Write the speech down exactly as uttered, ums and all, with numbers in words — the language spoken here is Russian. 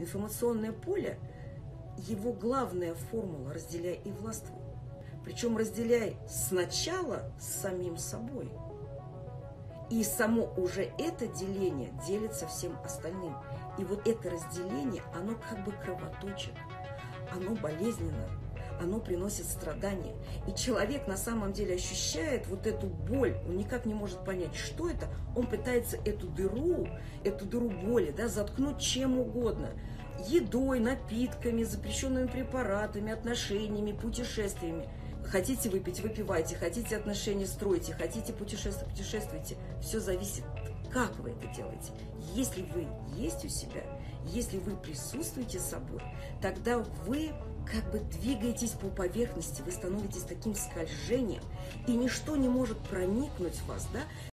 Информационное поле, его главная формула – разделяй и властвуй. Причем разделяй сначала с самим собой. И само уже это деление делится всем остальным. И вот это разделение, оно как бы кровоточит, оно болезненно, оно приносит страдания. И человек на самом деле ощущает вот эту боль, он никак не может понять, что это. Он пытается эту дыру, эту дыру боли, да, заткнуть чем угодно. Едой, напитками, запрещенными препаратами, отношениями, путешествиями. Хотите выпить – выпивайте, хотите отношения – стройте, хотите путешествовать – путешествуйте. Все зависит, как вы это делаете. Если вы есть у себя, если вы присутствуете с собой, тогда вы как бы двигаетесь по поверхности, вы становитесь таким скольжением, и ничто не может проникнуть в вас, да?